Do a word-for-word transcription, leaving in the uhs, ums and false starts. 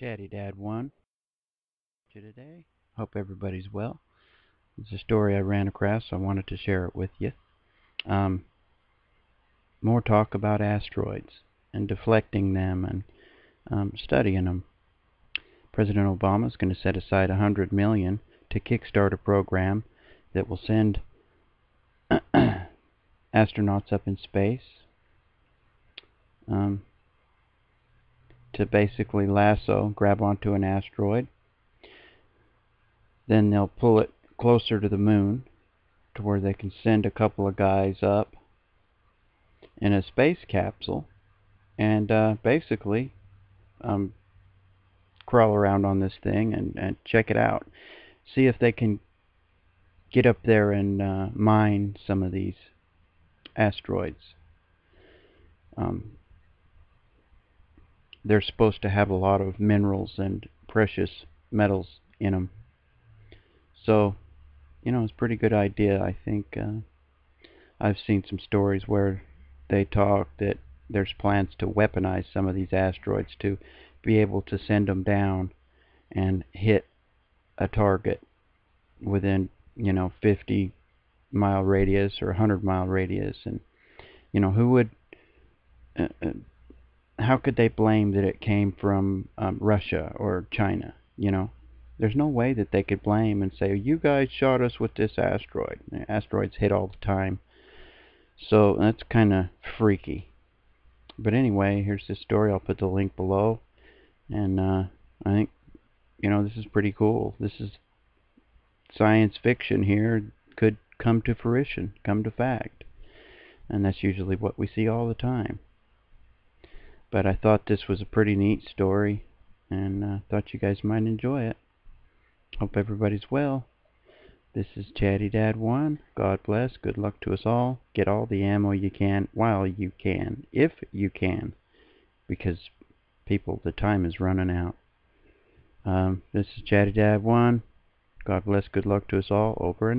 Chatty Dad one to today. Hope everybody's well. It's a story I ran across, so I wanted to share it with you. Um, more talk about asteroids and deflecting them and um, studying them. President Obama is going to set aside one hundred million dollars to kickstart a program that will send astronauts up in space um, to basically lasso, grab onto an asteroid. Then they'll pull it closer to the moon to where they can send a couple of guys up in a space capsule and uh, basically um, crawl around on this thing and, and check it out. See if they can get up there and uh, mine some of these asteroids. Um, they're supposed to have a lot of minerals and precious metals in them. So, you know, it's a pretty good idea, I think. Uh, I've seen some stories where they talk that there's plans to weaponize some of these asteroids to be able to send them down and hit a target within, you know, fifty mile radius or one hundred mile radius. And, you know, who would, uh, uh, how could they blame that it came from um, Russia or China, you know? There's no way that they could blame and say, you guys shot us with this asteroid. Asteroids hit all the time. So that's kind of freaky. But anyway, here's this story. I'll put the link below. And uh, I think, you know, this is pretty cool. This is science fiction here. Could come to fruition, come to fact. And that's usually what we see all the time. But I thought this was a pretty neat story. And I uh, thought you guys might enjoy it. Hope everybody's well. This is Chatty Dad one. God bless. Good luck to us all. Get all the ammo you can while you can, if you can, because people, the time is running out. Um, this is Chatty Dad one. God bless. Good luck to us all. Over and out.